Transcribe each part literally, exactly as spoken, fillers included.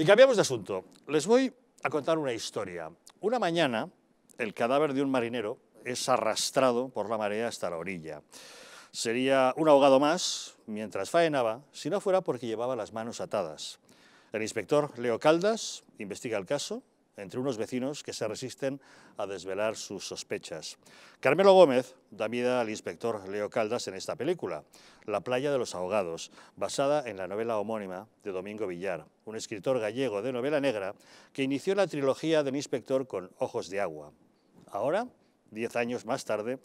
Y cambiamos de asunto. Les voy a contar una historia. Una mañana, el cadáver de un marinero es arrastrado por la marea hasta la orilla. Sería un ahogado más mientras faenaba, si no fuera porque llevaba las manos atadas. El inspector Leo Caldas investiga el caso entre unos vecinos que se resisten a desvelar sus sospechas. Carmelo Gómez da vida al inspector Leo Caldas en esta película, La playa de los ahogados, basada en la novela homónima de Domingo Villar, un escritor gallego de novela negra que inició la trilogía del inspector con Ojos de Agua. Ahora, diez años más tarde,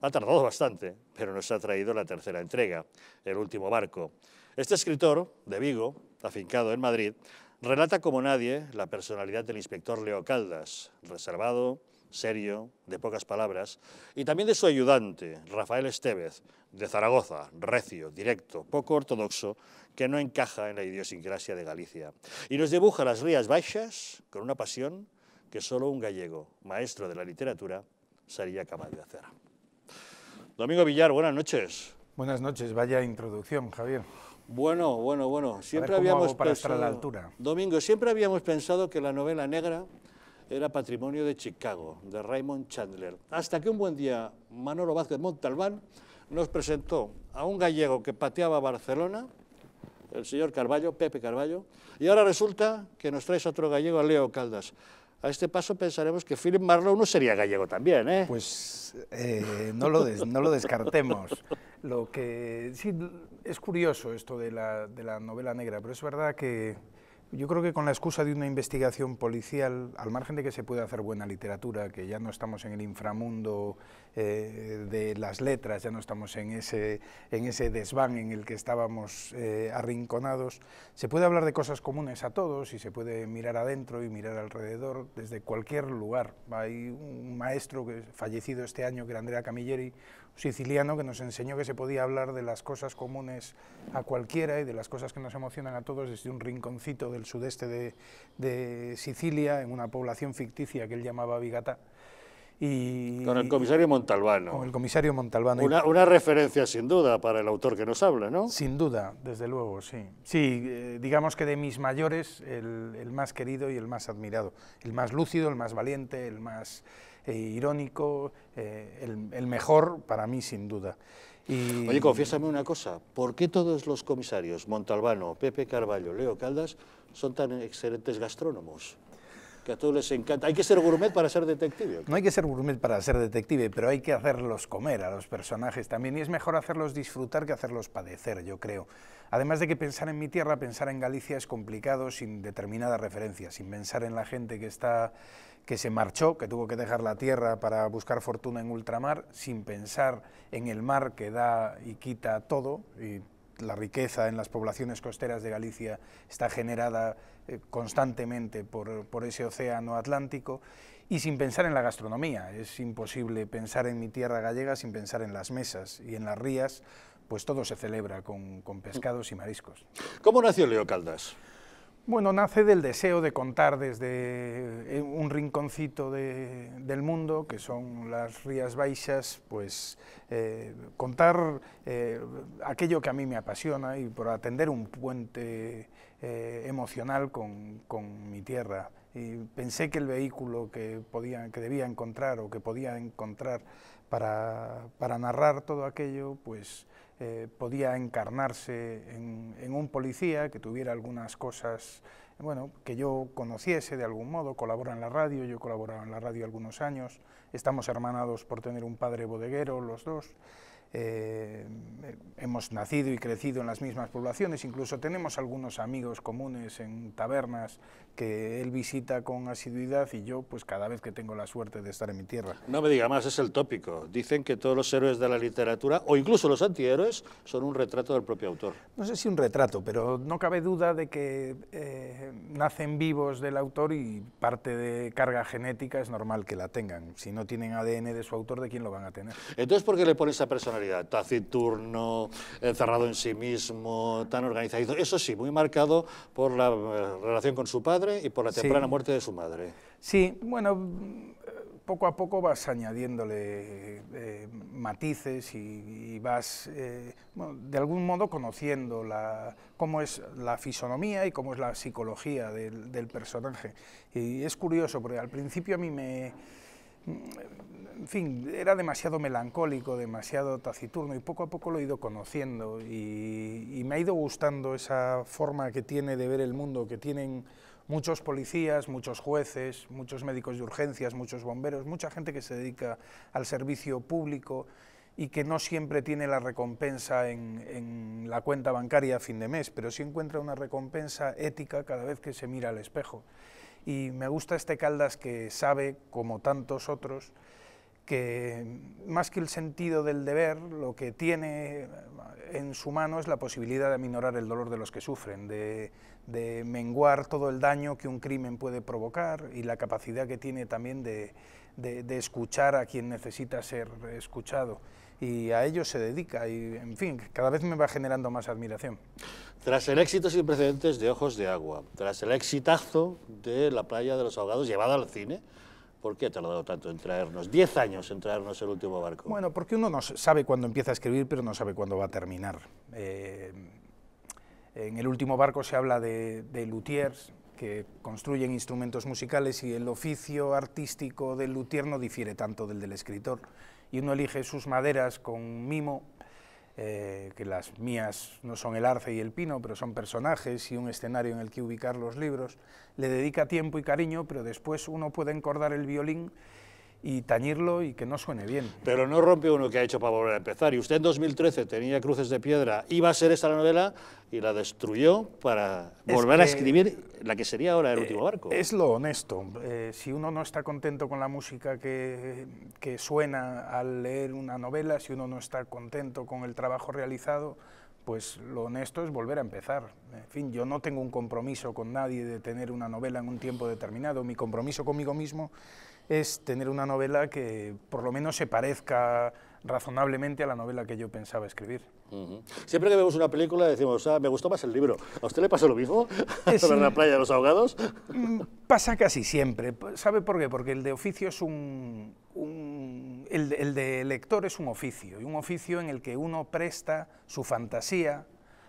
ha tardado bastante, pero nos ha traído la tercera entrega, El último barco. Este escritor, de Vigo, afincado en Madrid, relata como nadie la personalidad del inspector Leo Caldas, reservado, serio, de pocas palabras, y también de su ayudante, Rafael Estévez, de Zaragoza, recio, directo, poco ortodoxo, que no encaja en la idiosincrasia de Galicia. Y nos dibuja las Rías Baixas con una pasión que solo un gallego, maestro de la literatura, sería capaz de hacer. Domingo Villar, buenas noches. Buenas noches, vaya introducción, Javier. Bueno, bueno, bueno, siempre habíamos pensado, la altura. Domingo, siempre habíamos pensado que la novela negra era patrimonio de Chicago, de Raymond Chandler, hasta que un buen día Manolo Vázquez Montalbán nos presentó a un gallego que pateaba a Barcelona, el señor Carvalho, Pepe Carvalho, y ahora resulta que nos traes a otro gallego, a Leo Caldas. A este paso pensaremos que Philip Marlowe no sería gallego también, ¿eh? Pues eh, no, lo des, no lo descartemos. Lo que sí, es curioso esto de la, de la novela negra, pero es verdad que yo creo que con la excusa de una investigación policial, al margen de que se puede hacer buena literatura, que ya no estamos en el inframundo eh, de las letras, ya no estamos en ese, en ese desván en el que estábamos eh, arrinconados, se puede hablar de cosas comunes a todos y se puede mirar adentro y mirar alrededor desde cualquier lugar. Hay un maestro que fallecido este año, que era Andrea Camilleri, siciliano, que nos enseñó que se podía hablar de las cosas comunes a cualquiera y de las cosas que nos emocionan a todos desde un rinconcito del sudeste de, de Sicilia, en una población ficticia que él llamaba Vigata. Y, con el comisario Montalbano. Con el comisario Montalbano. Una, una referencia sin duda para el autor que nos habla, ¿no? Sin duda, desde luego, sí. Sí, eh, digamos que de mis mayores, el, el más querido y el más admirado. El más lúcido, el más valiente, el más eh, irónico, eh, el, el mejor para mí, sin duda. Y... Oye, confiésame una cosa, ¿por qué todos los comisarios, Montalbano, Pepe Carvalho, Leo Caldas, son tan excelentes gastrónomos? Que a todos les encanta. ¿Hay que ser gourmet para ser detective? No hay que ser gourmet para ser detective, pero hay que hacerlos comer a los personajes también, y es mejor hacerlos disfrutar que hacerlos padecer, yo creo. Además de que pensar en mi tierra, pensar en Galicia es complicado sin determinadas referencias, sin pensar en la gente que está... que se marchó, que tuvo que dejar la tierra para buscar fortuna en ultramar, sin pensar en el mar que da y quita todo, y la riqueza en las poblaciones costeras de Galicia está generada eh, constantemente por, por ese océano Atlántico, y sin pensar en la gastronomía. Es imposible pensar en mi tierra gallega sin pensar en las mesas y en las rías, pues todo se celebra con, con pescados y mariscos. ¿Cómo nació Leo Caldas? Bueno, nace del deseo de contar desde un rinconcito de, del mundo, que son las Rías Baixas, pues eh, contar eh, aquello que a mí me apasiona y por atender un puente eh, emocional con, con mi tierra. Y pensé que el vehículo que, podía, que debía encontrar o que podía encontrar para, para narrar todo aquello, pues... Eh, podía encarnarse en, en un policía que tuviera algunas cosas, bueno, que yo conociese de algún modo. Colabora en la radio, yo he colaborado en la radio algunos años, estamos hermanados por tener un padre bodeguero los dos, eh, hemos nacido y crecido en las mismas poblaciones, incluso tenemos algunos amigos comunes en tabernas que él visita con asiduidad y yo pues cada vez que tengo la suerte de estar en mi tierra. No me diga más, es el tópico, dicen que todos los héroes de la literatura o incluso los antihéroes son un retrato del propio autor. No sé si un retrato, pero no cabe duda de que eh, nacen vivos del autor y parte de carga genética es normal que la tengan. Si no tienen A D N de su autor, ¿de quién lo van a tener? Entonces, ¿por qué le pone esa personalidad? Taciturno, encerrado en sí mismo, tan organizado. Eso sí, muy marcado por la eh, relación con su padre y por la temprana sí. muerte de su madre. Sí, bueno... poco a poco vas añadiéndole eh, matices y, y vas, eh, bueno, de algún modo, conociendo la, cómo es la fisonomía y cómo es la psicología del, del personaje. Y es curioso, porque al principio a mí me... en fin, era demasiado melancólico, demasiado taciturno, y poco a poco lo he ido conociendo y, y me ha ido gustando esa forma que tiene de ver el mundo, que tienen muchos policías, muchos jueces, muchos médicos de urgencias, muchos bomberos, mucha gente que se dedica al servicio público y que no siempre tiene la recompensa en, en la cuenta bancaria a fin de mes, pero sí encuentra una recompensa ética cada vez que se mira al espejo. Y me gusta este Caldas que sabe, como tantos otros, que más que el sentido del deber, lo que tiene en su mano es la posibilidad de aminorar el dolor de los que sufren, de, de menguar todo el daño que un crimen puede provocar y la capacidad que tiene también de, de, de escuchar a quien necesita ser escuchado. Y a ello se dedica y, en fin, cada vez me va generando más admiración. Tras el éxito sin precedentes de Ojos de Agua, tras el exitazo de La playa de los ahogados llevada al cine, ¿por qué ha tardado tanto en traernos, diez años en traernos El último barco? Bueno, porque uno no sabe cuándo empieza a escribir, pero no sabe cuándo va a terminar. Eh, en El último barco se habla de, de luthiers, que construyen instrumentos musicales, y el oficio artístico del luthier no difiere tanto del del escritor. Y uno elige sus maderas con mimo, eh, que las mías no son el arce y el pino, pero son personajes y un escenario en el que ubicar los libros. Le dedica tiempo y cariño, pero después uno puede encordar el violín y tañirlo y que no suene bien. Pero no rompe uno que ha hecho para volver a empezar. Y usted en dos mil trece tenía Cruces de Piedra, iba a ser esta la novela y la destruyó para es volver a escribir la que sería ahora El eh, último barco. Es lo honesto. Eh, si uno no está contento con la música que, que suena al leer una novela, si uno no está contento con el trabajo realizado, pues lo honesto es volver a empezar. En fin, yo no tengo un compromiso con nadie de tener una novela en un tiempo determinado. Mi compromiso conmigo mismo es tener una novela que por lo menos se parezca razonablemente a la novela que yo pensaba escribir. Uh-huh. Siempre que vemos una película decimos, ah, me gustó más el libro. ¿A usted le pasó lo mismo? Es, ¿sobre La playa de los ahogados? Pasa casi siempre. ¿Sabe por qué? Porque el de oficio es un... un el, el de lector es un oficio, y un oficio en el que uno presta su fantasía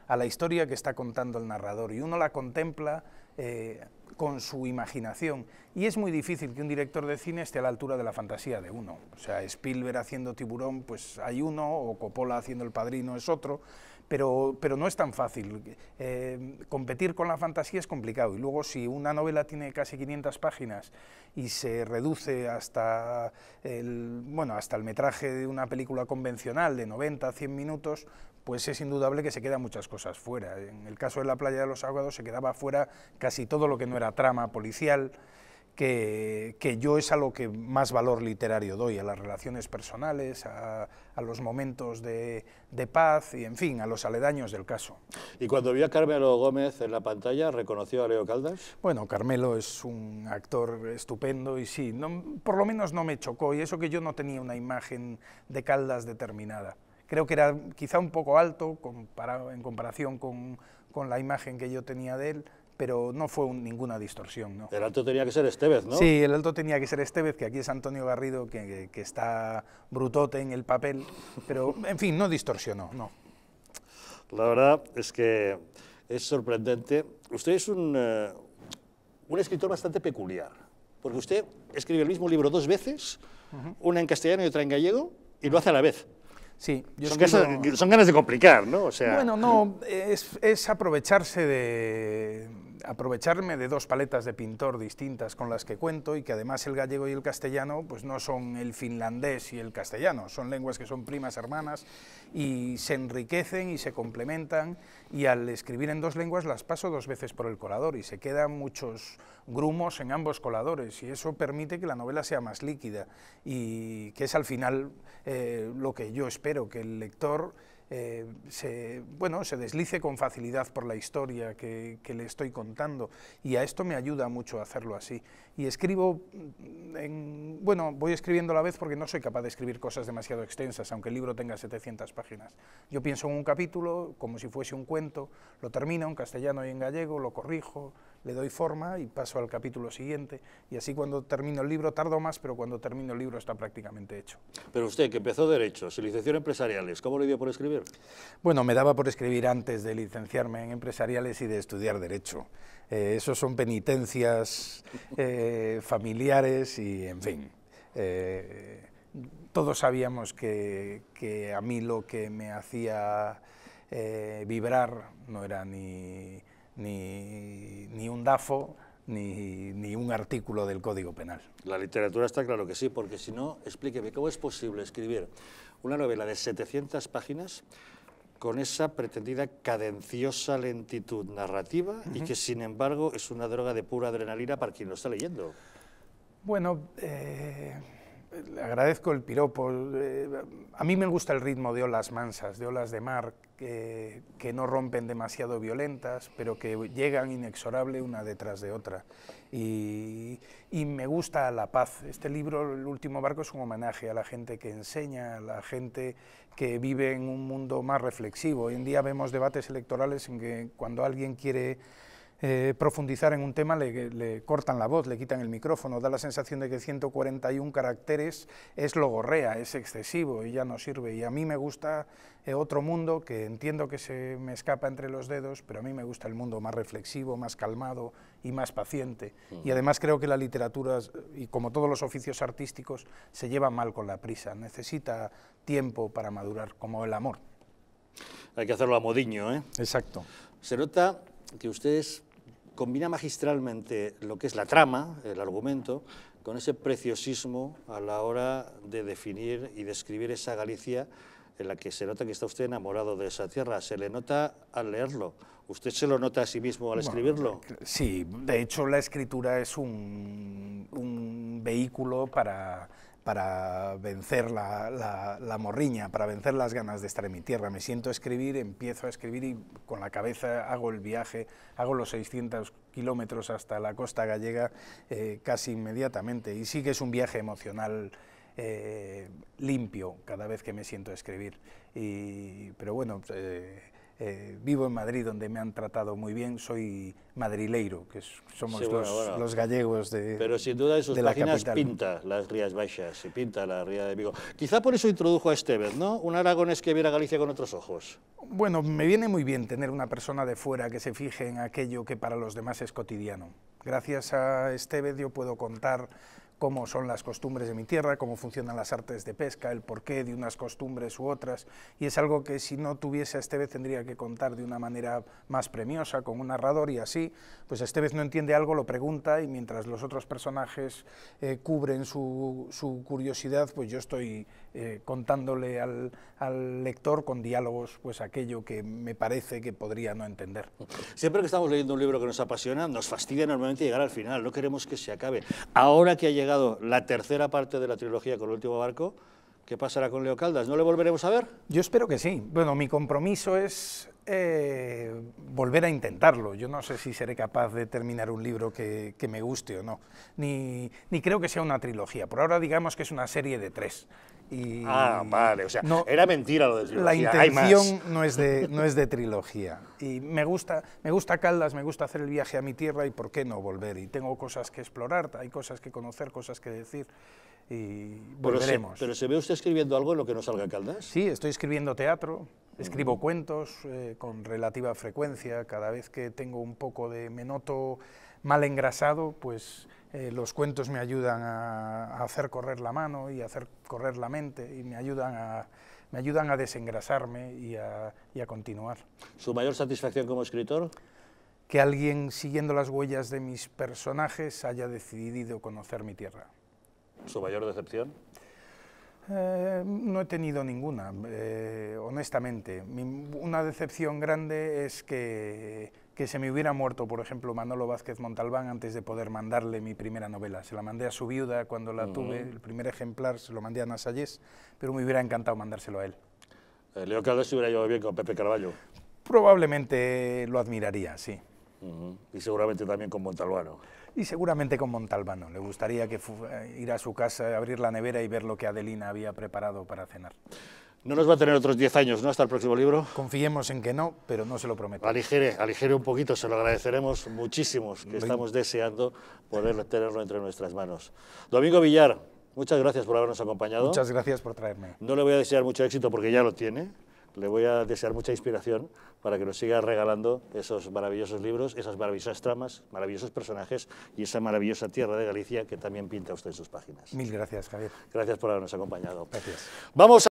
a la historia que está contando el narrador, y uno la contempla eh, con su imaginación, y es muy difícil que un director de cine esté a la altura de la fantasía de uno. O sea, Spielberg haciendo Tiburón, pues hay uno, o Coppola haciendo El padrino es otro, pero, pero no es tan fácil. Eh, competir con la fantasía es complicado, y luego si una novela tiene casi quinientas páginas y se reduce hasta el, bueno, hasta el metraje de una película convencional de noventa a cien minutos, pues es indudable que se quedan muchas cosas fuera. En el caso de La playa de los ahogados se quedaba fuera casi todo lo que no era trama policial, que, que yo es a lo que más valor literario doy, a las relaciones personales, a, a los momentos de, de paz y, en fin, a los aledaños del caso. ¿Y cuando vio a Carmelo Gómez en la pantalla, reconoció a Leo Caldas? Bueno, Carmelo es un actor estupendo y sí, no, por lo menos no me chocó, y eso que yo no tenía una imagen de Caldas determinada. Creo que era quizá un poco alto comparado, en comparación con, con la imagen que yo tenía de él, pero no fue un, ninguna distorsión, ¿no? El alto tenía que ser Estévez, ¿no? Sí, el alto tenía que ser Estévez, que aquí es Antonio Garrido, que, que, que está brutote en el papel, pero en fin, no distorsionó, no. La verdad es que es sorprendente. Usted es un, eh, un escritor bastante peculiar, porque usted escribe el mismo libro dos veces, uh-huh, una en castellano y otra en gallego, y lo hace a la vez. Sí, yo son, escribo... ganas, son ganas de complicar, ¿no? O sea... Bueno, no, es, es aprovecharse de, aprovecharme de dos paletas de pintor distintas con las que cuento, y que además el gallego y el castellano pues no son el finlandés y el castellano, son lenguas que son primas hermanas y se enriquecen y se complementan, y al escribir en dos lenguas las paso dos veces por el colador y se quedan muchos grumos en ambos coladores, y eso permite que la novela sea más líquida y que es al final eh, lo que yo espero. Espero que el lector eh, se, bueno, se deslice con facilidad por la historia que, que le estoy contando, y a esto me ayuda mucho hacerlo así. Y escribo, en, bueno, voy escribiendo a la vez porque no soy capaz de escribir cosas demasiado extensas, aunque el libro tenga setecientas páginas. Yo pienso en un capítulo como si fuese un cuento, lo termino en castellano y en gallego, lo corrijo, le doy forma y paso al capítulo siguiente, y así cuando termino el libro tardo más, pero cuando termino el libro está prácticamente hecho. Pero usted, que empezó Derecho, se licenció en Empresariales, ¿cómo le dio por escribir? Bueno, me daba por escribir antes de licenciarme en Empresariales y de estudiar Derecho. Eh, eso son penitencias eh, familiares y, en fin, eh, todos sabíamos que, que a mí lo que me hacía eh, vibrar no era ni... Ni, ni un dafo, ni, ni un artículo del Código Penal. La literatura está claro que sí, porque si no, explíqueme, ¿cómo es posible escribir una novela de setecientas páginas con esa pretendida cadenciosa lentitud narrativa uh-huh. y que, sin embargo, es una droga de pura adrenalina para quien lo está leyendo? Bueno, eh, le agradezco el piropo. Eh, a mí me gusta el ritmo de olas mansas, de olas de mar, Eh, que no rompen demasiado violentas, pero que llegan inexorable una detrás de otra. Y, y me gusta la paz. Este libro, El último barco, es un homenaje a la gente que enseña, a la gente que vive en un mundo más reflexivo. Hoy en día vemos debates electorales en que cuando alguien quiere eh, profundizar en un tema le, le cortan la voz, le quitan el micrófono, da la sensación de que ciento cuarenta y uno caracteres es logorrea, es excesivo y ya no sirve. Y a mí me gusta otro mundo que entiendo que se me escapa entre los dedos, pero a mí me gusta el mundo más reflexivo, más calmado y más paciente. Uh-huh. Y además creo que la literatura, y como todos los oficios artísticos, se lleva mal con la prisa, necesita tiempo para madurar, como el amor. Hay que hacerlo a modiño, ¿eh? Exacto. Se nota que ustedes combinan magistralmente lo que es la trama, el argumento, con ese preciosismo a la hora de definir y describir esa Galicia en la que se nota que está usted enamorado de esa tierra. Se le nota al leerlo. ¿Usted se lo nota a sí mismo al escribirlo? Bueno, sí, de hecho la escritura es un, un vehículo para, para vencer la, la, la morriña, para vencer las ganas de estar en mi tierra. Me siento a escribir, empiezo a escribir y con la cabeza hago el viaje, hago los seiscientos kilómetros hasta la costa gallega eh, casi inmediatamente. Y sí que es un viaje emocional Eh, limpio cada vez que me siento a escribir, y, pero bueno, eh, eh, vivo en Madrid, donde me han tratado muy bien. Soy madrileiro, que somos sí, bueno, los, bueno. los gallegos de la capital. Pero sin duda en sus páginas pinta las Rías Baixas y pinta la Ría de Vigo. Quizá por eso introdujo a Estévez, ¿no? Un aragonés que viera Galicia con otros ojos. Bueno, me viene muy bien tener una persona de fuera que se fije en aquello que para los demás es cotidiano. Gracias a Estévez yo puedo contar cómo son las costumbres de mi tierra, cómo funcionan las artes de pesca, el porqué de unas costumbres u otras, y es algo que si no tuviese a Estévez tendría que contar de una manera más premiosa, con un narrador, y así, pues Estévez no entiende algo, lo pregunta, y mientras los otros personajes eh, cubren su, su curiosidad, pues yo estoy eh, contándole al, al lector con diálogos pues aquello que me parece que podría no entender. Siempre que estamos leyendo un libro que nos apasiona, nos fastidia normalmente llegar al final, no queremos que se acabe. Ahora que ha llegado la tercera parte de la trilogía con El último barco, ¿qué pasará con Leo Caldas? ¿No le volveremos a ver? Yo espero que sí. Bueno, mi compromiso es eh, volver a intentarlo. Yo no sé si seré capaz de terminar un libro que, que me guste o no. Ni, ni creo que sea una trilogía. Por ahora digamos que es una serie de tres. Y ah, vale, o sea, no, era mentira lo de trilogía. La intención no es de, no es de trilogía. Y me gusta, me gusta Caldas, me gusta hacer el viaje a mi tierra y por qué no volver. Y tengo cosas que explorar, hay cosas que conocer, cosas que decir. Y volveremos. Pero se, pero se ve usted escribiendo algo en lo que no salga Caldas. Sí, estoy escribiendo teatro, escribo cuentos eh, con relativa frecuencia. Cada vez que tengo un poco de... me noto mal engrasado, pues... Eh, los cuentos me ayudan a, a hacer correr la mano y a hacer correr la mente, y me ayudan a, me ayudan a desengrasarme y a, y a continuar. ¿Su mayor satisfacción como escritor? Que alguien, siguiendo las huellas de mis personajes, haya decidido conocer mi tierra. ¿Su mayor decepción? Eh, no he tenido ninguna, eh, honestamente. Mi, una decepción grande es que... que se me hubiera muerto, por ejemplo, Manolo Vázquez Montalbán antes de poder mandarle mi primera novela. Se la mandé a su viuda cuando la uh-huh. tuve, el primer ejemplar se lo mandé a Nasallés, pero me hubiera encantado mandárselo a él. Eh, Leo Caldas se hubiera llevado bien con Pepe Carvalho. Probablemente lo admiraría, sí. Uh-huh. Y seguramente también con Montalbano. Y seguramente con Montalbano. Le gustaría que ir a su casa, abrir la nevera y ver lo que Adelina había preparado para cenar. No nos va a tener otros diez años, ¿no?, hasta el próximo libro. Confiemos en que no, pero no se lo prometo. Aligere, aligere un poquito, se lo agradeceremos muchísimos, que estamos deseando poder tenerlo entre nuestras manos. Domingo Villar, muchas gracias por habernos acompañado. Muchas gracias por traerme. No le voy a desear mucho éxito porque ya lo tiene. Le voy a desear mucha inspiración para que nos siga regalando esos maravillosos libros, esas maravillosas tramas, maravillosos personajes y esa maravillosa tierra de Galicia que también pinta usted en sus páginas. Mil gracias, Javier. Gracias por habernos acompañado. Gracias. Vamos a